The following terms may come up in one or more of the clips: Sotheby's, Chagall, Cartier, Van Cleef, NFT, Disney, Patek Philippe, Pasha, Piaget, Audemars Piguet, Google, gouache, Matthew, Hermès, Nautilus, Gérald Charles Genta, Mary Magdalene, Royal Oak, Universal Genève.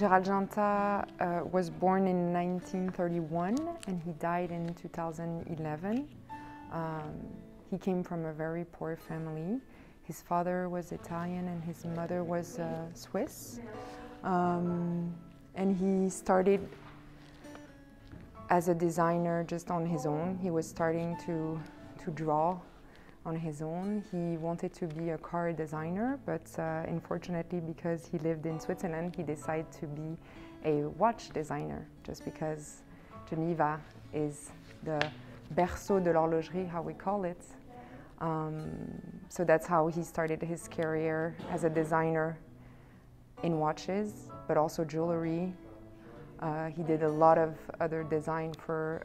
Gérald Genta was born in 1931 and he died in 2011. He came from a very poor family. His father was Italian and his mother was Swiss. And he started as a designer just on his own. He was starting to draw on his own. He wanted to be a car designer, but unfortunately, because he lived in Switzerland, he decided to be a watch designer, just because Geneva is the berceau de l'horlogerie, how we call it. So that's how he started his career as a designer in watches, but also jewelry. He did a lot of other design for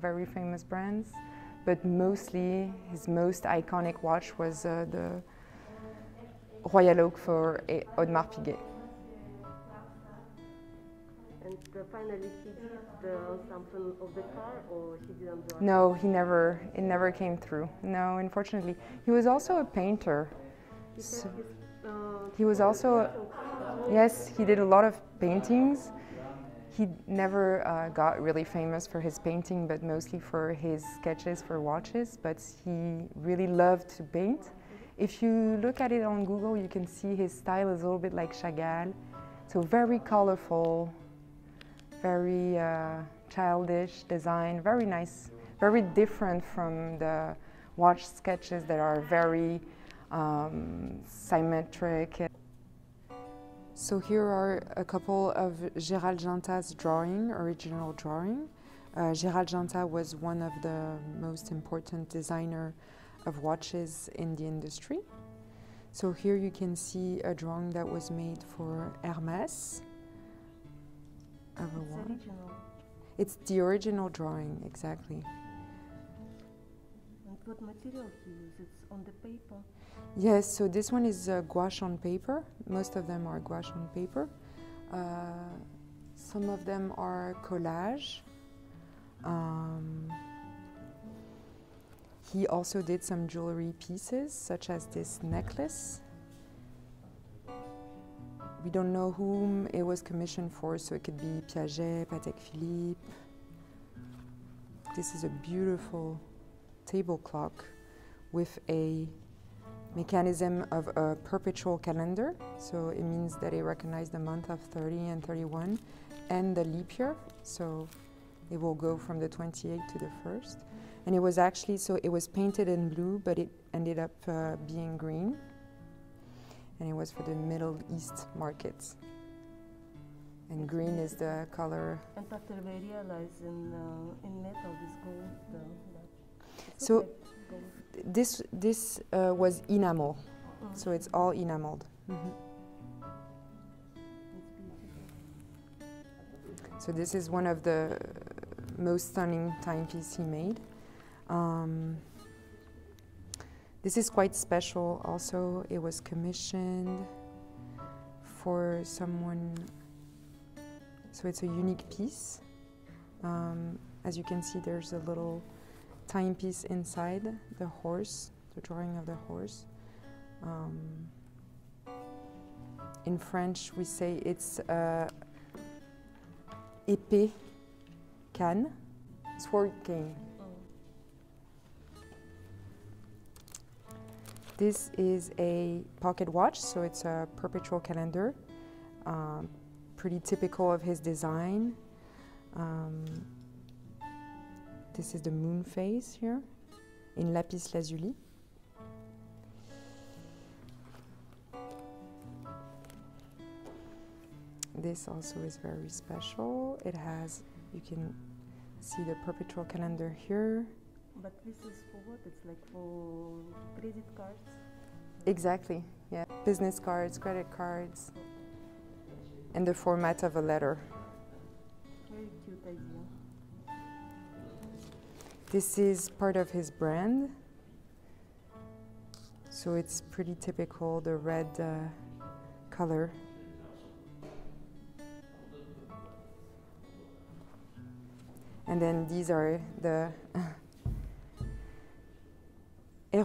very famous brands, but mostly his most iconic watch was the Royal Oak for Audemars Piguet. And finally, he did the sample of the car, or he didn't do it? No, it never came through. No, unfortunately. He was also a painter. So he was also, yes, he did a lot of paintings. He never got really famous for his painting, but mostly for his sketches for watches, but he really loved to paint. If you look at it on Google, you can see his style is a little bit like Chagall. So very colorful, very childish design, very nice, very different from the watch sketches that are very symmetric. So here are a couple of Gérald Genta's original drawing. Gérald Genta was one of the most important designer of watches in the industry. So here you can see a drawing that was made for Hermès. Of a watch. Original. It's the original drawing, exactly. And what material he uses? It's on the paper? Yes, so this one is gouache on paper. Most of them are gouache on paper. Some of them are collage. He also did some jewelry pieces, such as this necklace. We don't know whom it was commissioned for, so it could be Piaget, Patek Philippe. This is a beautiful table clock with a mechanism of a perpetual calendar, so it means that it recognizes the month of 30 and 31 and the leap year, so it will go from the 28th to the 1st. And it was actually, so it was painted in blue, but it ended up being green, and it was for the Middle East markets. And green is the color. And after they realized in metal this gold, so this was enamel, so it's all enameled. So this is one of the most stunning timepieces he made. This is quite special also. It was commissioned for someone, so it's a unique piece. As you can see, there's a little timepiece inside the horse, the drawing of the horse. In French, we say it's épée cane, sword cane. This is a pocket watch, so it's a perpetual calendar, pretty typical of his design. This is the moon phase here, in lapis lazuli. This also is very special. It has, you can see the perpetual calendar here. But this is for what? It's like for credit cards? Exactly, yeah. Business cards, credit cards, and the format of a letter. Very cute idea. This is part of his brand, so it's pretty typical, the red color. And then these are the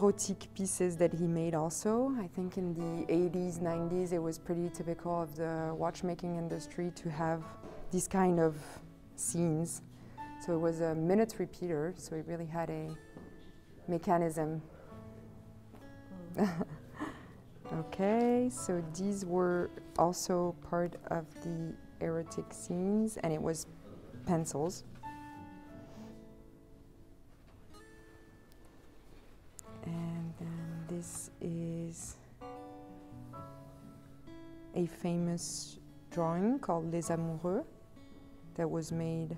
erotic pieces that he made also. I think in the 80s, 90s, it was pretty typical of the watchmaking industry to have these kind of scenes. So it was a minute repeater, so it really had a mechanism. Okay, so these were also part of the erotic scenes, and it was pencils. And then this is a famous drawing called Les Amoureux that was made,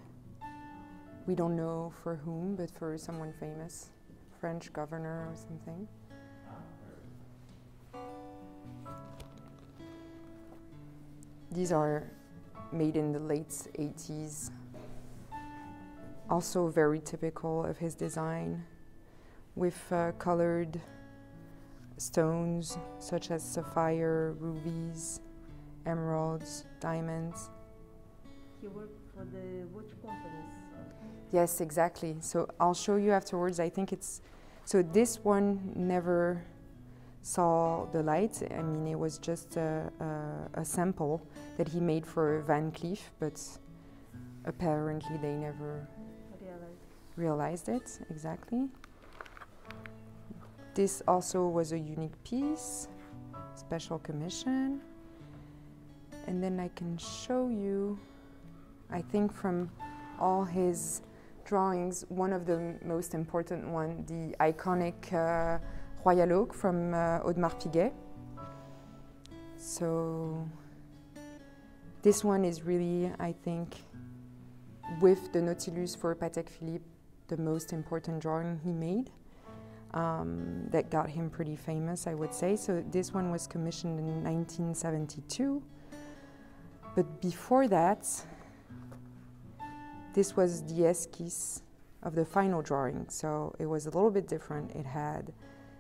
we don't know for whom, but for someone famous, French governor or something. These are made in the late 80s, also very typical of his design, with colored stones such as sapphire, rubies, emeralds, diamonds. He worked for the watch companies. Yes, exactly. So I'll show you afterwards. I think it's, so this one never saw the light. I mean, it was just a sample that he made for Van Cleef, but apparently they never realized it, exactly. This also was a unique piece, special commission. And then I can show you, I think from all his drawings, one of the most important one, the iconic Royal Oak from Audemars Piguet. So this one is really, I think, with the Nautilus for Patek Philippe, the most important drawing he made that got him pretty famous, I would say. So this one was commissioned in 1972. But before that, this was the esquisse of the final drawing. So it was a little bit different. It had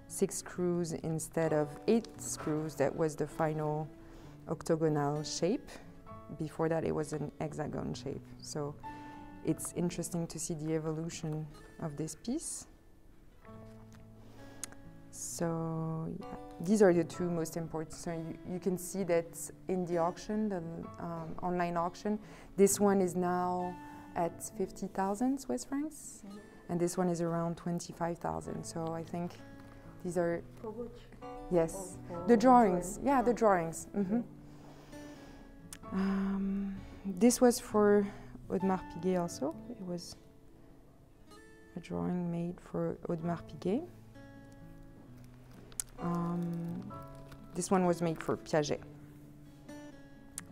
6 screws instead of 8 screws. That was the final octagonal shape. Before that, it was an hexagon shape. So it's interesting to see the evolution of this piece. So yeah, these are the two most important. So you can see that in the auction, the online auction, this one is now at 50,000 Swiss francs, and this one is around 25,000. So I think these are, for which? Yes, for the drawings. Yeah, the drawings. Mm-hmm. This was for Audemars Piguet also. It was a drawing made for Audemars Piguet. This one was made for Piaget.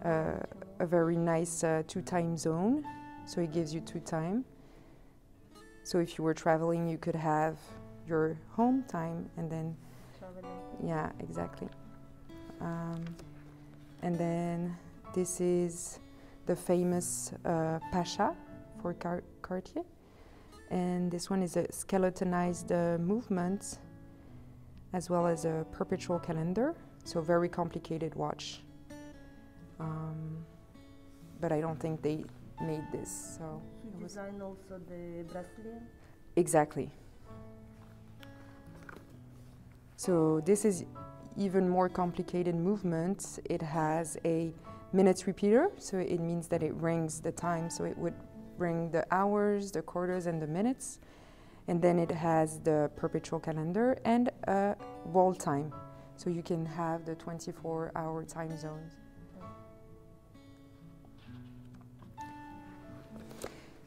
A very nice two-time zone, so it gives you two time. So if you were traveling, you could have your home time and then traveling. Yeah, exactly. And then this is the famous Pasha for Cartier, and this one is a skeletonized movement as well as a perpetual calendar, so very complicated watch. But I don't think they made this. So he designed also the bracelet. Exactly. So this is even more complicated movement. It has a minutes repeater, so it means that it rings the time. So it would ring the hours, the quarters, and the minutes. And then it has the perpetual calendar and a world time. So you can have the 24-hour time zones.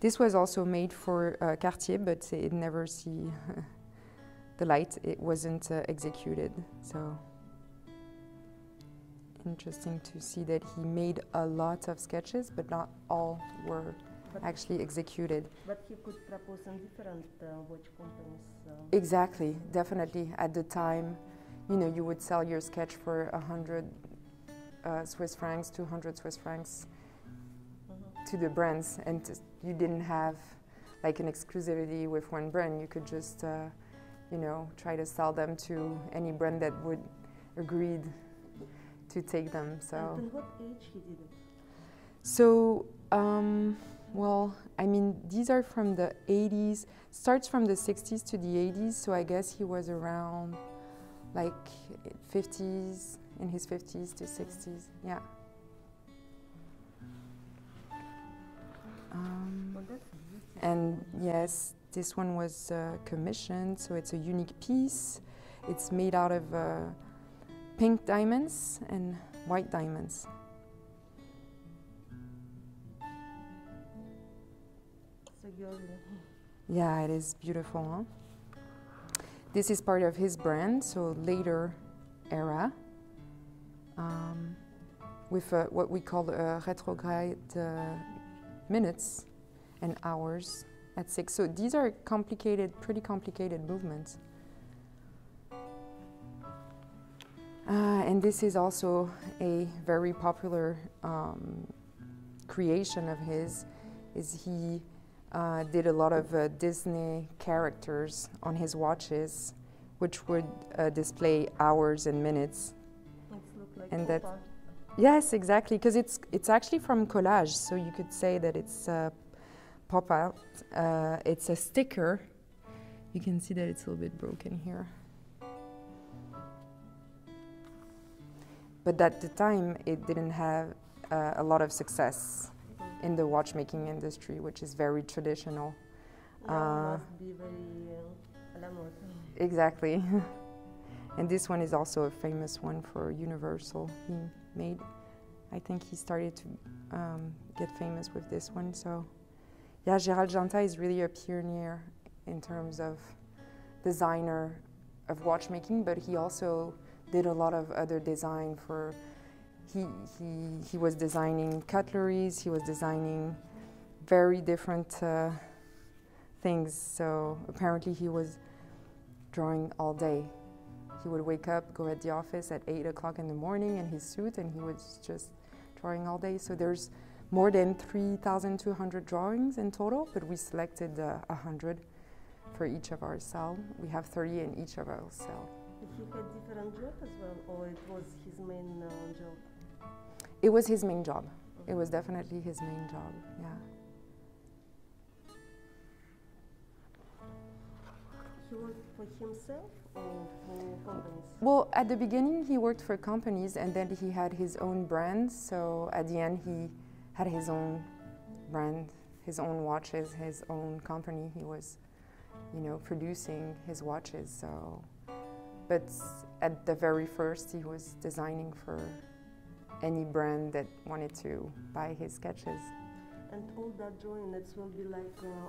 This was also made for Cartier, but it never see the light. It wasn't executed. So interesting to see that he made a lot of sketches, but not all were actually executed. But he could propose in different watch companies. So. Exactly, definitely. At the time, you know, you would sell your sketch for 100 Swiss francs, 200 Swiss francs to the brands, and you didn't have like an exclusivity with one brand. You could just, you know, try to sell them to any brand that would agreed to take them. So. And what age he did it? So. Well, I mean, these are from the 80s, starts from the 60s to the 80s, so I guess he was around like 50s, in his 50s to 60s, yeah. And yes, this one was commissioned, so it's a unique piece. It's made out of pink diamonds and white diamonds. Yeah, it is beautiful, huh? This is part of his brand, so later era, with what we call retrograde minutes and hours at 6. So these are complicated, pretty complicated movements. And this is also a very popular creation of his, is he did a lot of Disney characters on his watches, which would display hours and minutes. Like and that, yes, exactly, because it's actually from collage, so you could say that it's pop out. It's a sticker. You can see that it's a little bit broken here. But at the time, it didn't have a lot of success in the watchmaking industry, which is very traditional. Must be very glamour. Exactly. And this one is also a famous one for Universal. He made, I think he started to get famous with this one. So, yeah, Gérald Genta is really a pioneer in terms of designer of watchmaking, but he also did a lot of other design for, he was designing cutleries, he was designing very different things. So apparently he was drawing all day. He would wake up, go at the office at 8 o'clock in the morning in his suit, and he was just drawing all day. So there's more than 3,200 drawings in total, but we selected 100 for each of our cell. We have 30 in each of our cell. He had different job as well, or it was his main job? It was his main job. Okay. It was definitely his main job, yeah. He worked for himself or for companies? Well, at the beginning he worked for companies, and then he had his own brand, so at the end he had his own brand, his own watches, his own company. He was, you know, producing his watches, so. But at the very first, he was designing for any brand that wanted to buy his sketches. And all that drawing, that will be like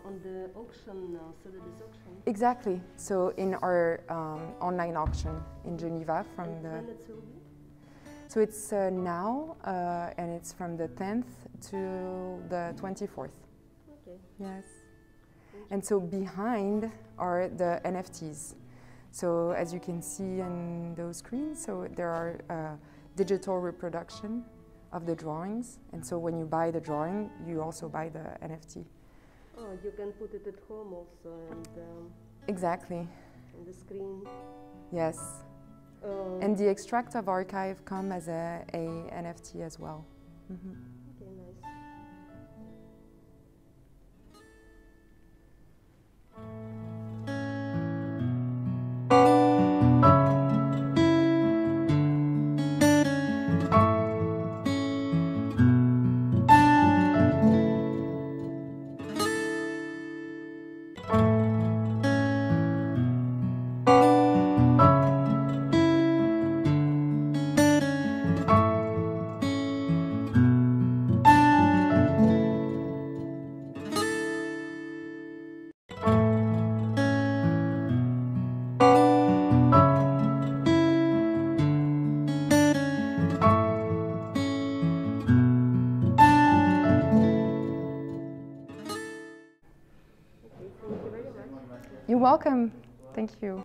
on the auction, Sotheby's auction? Exactly. So in our online auction in Geneva from and the... When it will be? So it's now, and it's from the 10th to the 24th. Okay. Yes. And so behind are the NFTs. So as you can see in those screens, so there are digital reproduction of the drawings, and so when you buy the drawing, you also buy the NFT. Oh, you can put it at home also, and exactly. On the screen. Yes. And the extract of archive come as a NFT as well. Mm-hmm. Okay, nice. Welcome. Thank you.